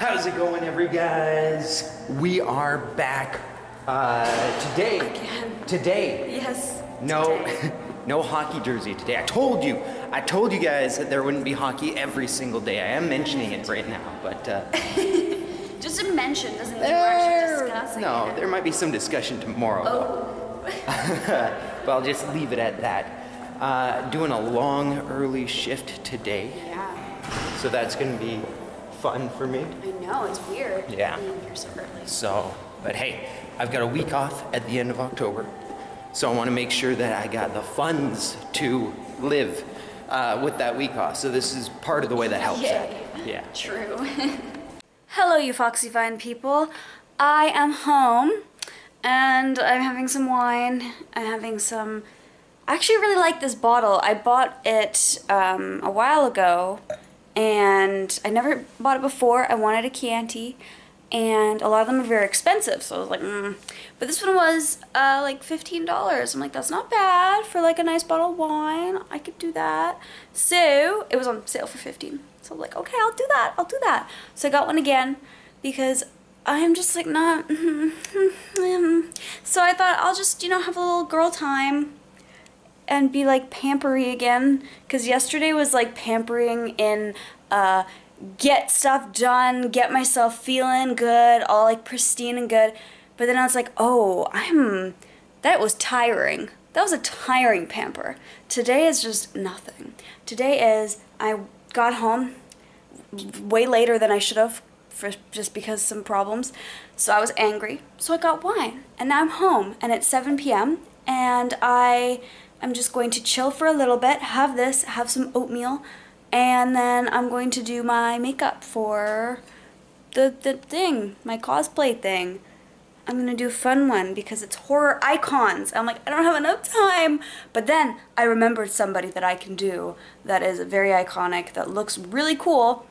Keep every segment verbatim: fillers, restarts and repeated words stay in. How's it going, every guys? We are back uh, today. Again. Today. Yes. No, today. No hockey jersey today. I told you. I told you guys that there wouldn't be hockey every single day. I am mentioning it right now, but. Uh, Just a mention doesn't mean we're actually discussing no, it. No, there might be some discussion tomorrow. Oh. But I'll just leave it at that. Uh, doing a long early shift today. Yeah. So that's going to be fun for me. I know, it's weird. Yeah. Being here so early. So, but hey, I've got a week off at the end of October, so I want to make sure that I got the funds to live uh, with that week off. So this is part of the way that helps. Yay. That. Yeah. True. Hello, you foxy fine people. I am home, and I'm having some wine. I'm having some. I actually really like this bottle. I bought it um, a while ago. And I never bought it before. I wanted a Chianti, and a lot of them are very expensive, so I was like, mm. But this one was uh, like fifteen dollars. I'm like, that's not bad for like a nice bottle of wine. I could do that. So it was on sale for fifteen. So I'm like, okay, I'll do that. I'll do that. So I got one again because I'm just like not. So I thought I'll just, you know, have a little girl time and be like pampery again, because yesterday was like pampering in uh, get stuff done, get myself feeling good, all like pristine and good. But then I was like, oh, I'm, that was tiring. That was a tiring pamper. Today is just nothing. Today is, I got home way later than I should have, for just because some problems. So I was angry, so I got wine, and now I'm home, and it's seven p m, and I, I'm just going to chill for a little bit, have this, have some oatmeal, and then I'm going to do my makeup for the, the thing, my cosplay thing. I'm going to do a fun one because it's horror icons. I'm like, I don't have enough time. But then I remembered somebody that I can do that is very iconic, that looks really cool,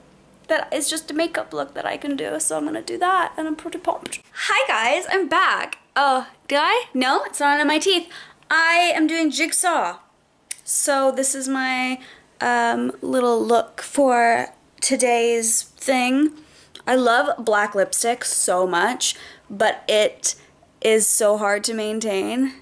that is just a makeup look that I can do. So I'm going to do that, and I'm pretty pumped. Hi guys, I'm back. Oh, did I? No, it's not in my teeth. I am doing Jigsaw. So this is my um, little look for today's thing. I love black lipstick so much, but it is so hard to maintain.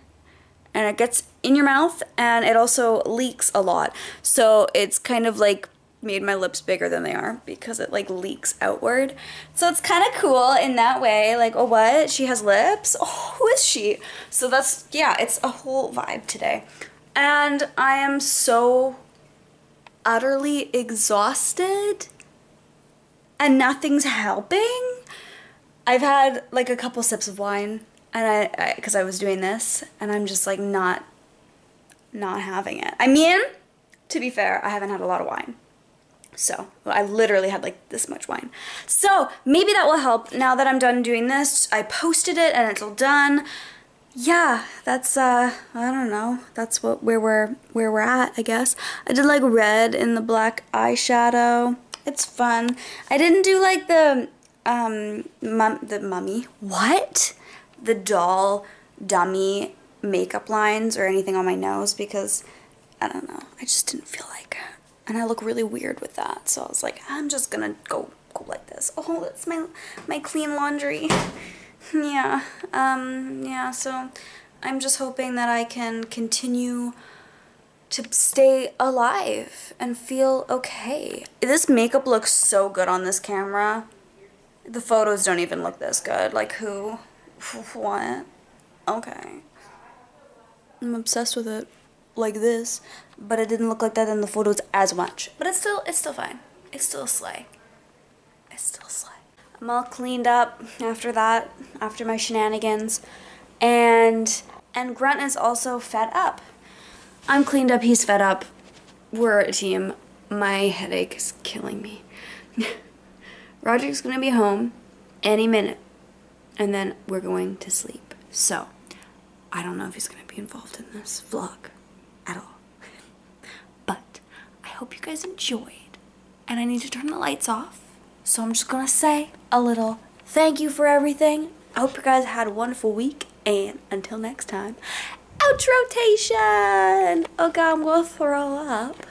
And it gets in your mouth, and it also leaks a lot. So it's kind of like made my lips bigger than they are because it like leaks outward. So it's kind of cool in that way, like, oh, what? She has lips? Oh, who is she? So that's, yeah, it's a whole vibe today. And I am so utterly exhausted and nothing's helping. I've had like a couple sips of wine, and I, because I, I was doing this, and I'm just like not, not having it. I mean, to be fair, I haven't had a lot of wine. So I literally had like this much wine. So maybe that will help. Now that I'm done doing this, I posted it and it's all done. Yeah, that's uh, I don't know. That's what where we're where we're at, I guess. I did like red in the black eyeshadow. It's fun. I didn't do like the um mum the mummy. What? The doll dummy makeup lines or anything on my nose, because I don't know. I just didn't feel like it. And I look really weird with that, so I was like, I'm just gonna go go like this. Oh, that's my my clean laundry. Yeah, um, yeah. So I'm just hoping that I can continue to stay alive and feel okay. This makeup looks so good on this camera. The photos don't even look this good. Like, who, what? Okay, I'm obsessed with it. Like this, but it didn't look like that in the photos as much. But it's still, it's still fine. It's still a slay. It's still a slay. I'm all cleaned up after that, after my shenanigans, and and Grunt is also fed up. I'm cleaned up. He's fed up. We're a team. My headache is killing me. Roger's gonna be home any minute, and then we're going to sleep. So I don't know if he's gonna be involved in this vlog at all. But I hope you guys enjoyed, and I need to turn the lights off, so I'm just gonna say a little thank you for everything. I hope you guys had a wonderful week, and until next time, outrotation! Oh god, I'm gonna throw up.